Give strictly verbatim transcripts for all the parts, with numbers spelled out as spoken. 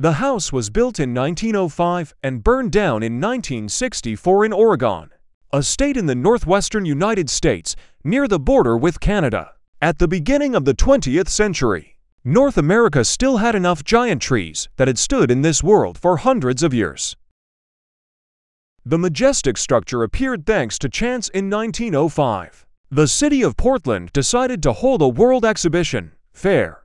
The house was built in nineteen oh five and burned down in nineteen sixty-four in Oregon, a state in the northwestern United States near the border with Canada. At the beginning of the twentieth century, North America still had enough giant trees that had stood in this world for hundreds of years. The majestic structure appeared thanks to chance in nineteen oh five. The city of Portland decided to hold a World Exhibition fair.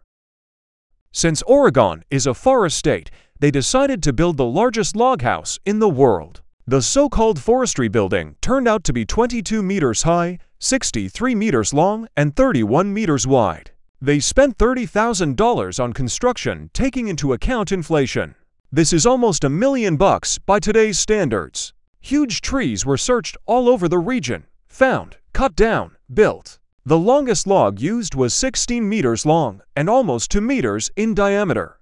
Since Oregon is a forest state, they decided to build the largest log house in the world. The so-called Forestry Building turned out to be twenty-two meters high, sixty-three meters long, and thirty-one meters wide. They spent thirty thousand dollars on construction, taking into account inflation. This is almost a million bucks by today's standards. Huge trees were searched all over the region, found, cut down, built. The longest log used was sixteen meters long and almost two meters in diameter.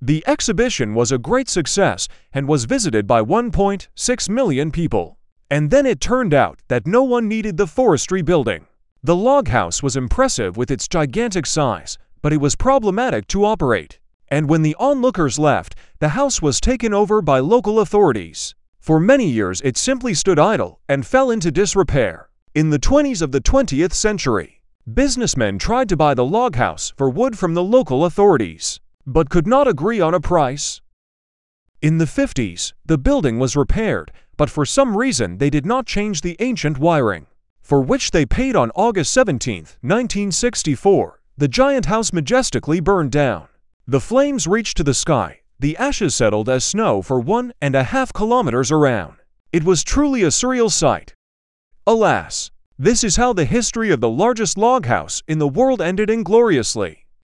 The exhibition was a great success and was visited by one point six million people. And then it turned out that no one needed the Forestry Building. The log house was impressive with its gigantic size, but it was problematic to operate. And when the onlookers left, the house was taken over by local authorities. For many years, it simply stood idle and fell into disrepair. In the twenties of the twentieth century, businessmen tried to buy the log house for wood from the local authorities, but could not agree on a price. In the fifties, the building was repaired, but for some reason they did not change the ancient wiring, for which they paid on August seventeenth nineteen sixty-four, the giant house majestically burned down. The flames reached to the sky, the ashes settled as snow for one and a half kilometers around. It was truly a surreal sight. Alas, this is how the history of the largest log house in the world ended ingloriously.